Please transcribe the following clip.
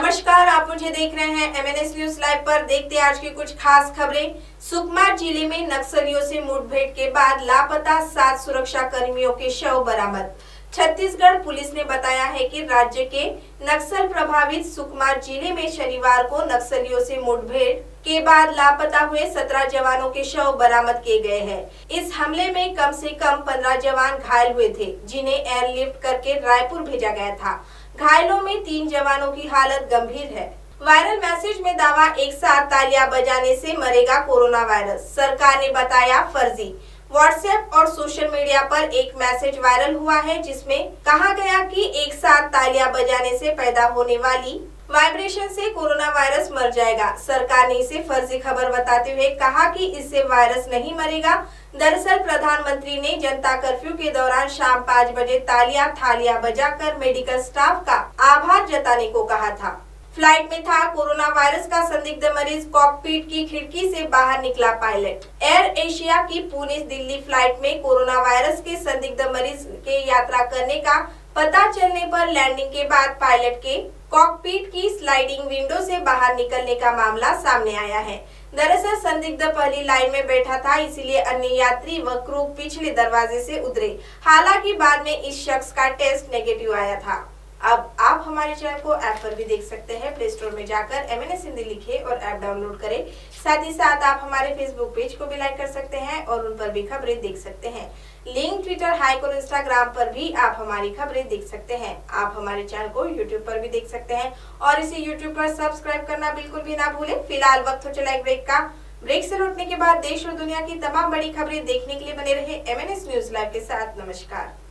नमस्कार, आप मुझे देख रहे हैं एमएनएस न्यूज लाइव पर। देखते हैं आज की कुछ खास खबरें। सुकमा जिले में नक्सलियों से मुठभेड़ के बाद लापता 7 सुरक्षा कर्मियों के शव बरामद। छत्तीसगढ़ पुलिस ने बताया है कि राज्य के नक्सल प्रभावित सुकमा जिले में शनिवार को नक्सलियों से मुठभेड़ के बाद लापता हुए 17 जवानों के शव बरामद किए गए हैं। इस हमले में कम से कम 15 जवान घायल हुए थे, जिन्हें एयरलिफ्ट करके रायपुर भेजा गया था। घायलों में 3 जवानों की हालत गंभीर है। वायरल मैसेज में दावा, एक साथ तालियां बजाने से मरेगा कोरोना वायरस, सरकार ने बताया फर्जी। व्हाट्सएप और सोशल मीडिया पर एक मैसेज वायरल हुआ है, जिसमें कहा गया कि एक साथ तालियां बजाने से पैदा होने वाली वाइब्रेशन से कोरोना वायरस मर जाएगा। सरकार ने इसे फर्जी खबर बताते हुए कहा कि इससे वायरस नहीं मरेगा। दरअसल प्रधानमंत्री ने जनता कर्फ्यू के दौरान शाम 5 बजे थालियां बजाकर मेडिकल स्टाफ का आभार जताने को कहा था। फ्लाइट में था कोरोना वायरस का संदिग्ध मरीज, कॉकपीट की खिड़की से बाहर निकला पायलट। एयर एशिया की पुणे दिल्ली फ्लाइट में कोरोना वायरस के संदिग्ध मरीज के यात्रा करने का पता चलने पर लैंडिंग के बाद पायलट के कॉकपीट की स्लाइडिंग विंडो से बाहर निकलने का मामला सामने आया है। दरअसल संदिग्ध पहली लाइन में बैठा था, इसलिए अन्य यात्री व क्रू पिछले दरवाजे से उतरे। हालांकि बाद में इस शख्स का टेस्ट नेगेटिव आया था। अब आप हमारे चैनल को ऐप पर भी देख सकते हैं। प्ले स्टोर में जाकर एमएनएस हिंदी लिखे और ऐप डाउनलोड करें। साथ ही साथ आप हमारे फेसबुक पेज को भी लाइक कर सकते हैं और उन पर भी खबरें देख सकते हैं। लिंक, ट्विटर, हाइक और इंस्टाग्राम पर भी आप हमारी खबरें देख सकते हैं। आप हमारे चैनल को यूट्यूब पर भी देख सकते हैं और इसे यूट्यूब पर सब्सक्राइब करना बिल्कुल भी ना भूलें। फिलहाल वक्त हो चला एक ब्रेक का। ब्रेक से लौटने के बाद देश और दुनिया की तमाम बड़ी खबरें देखने के लिए बने रहे एमएनएस न्यूज लाइव के साथ। नमस्कार।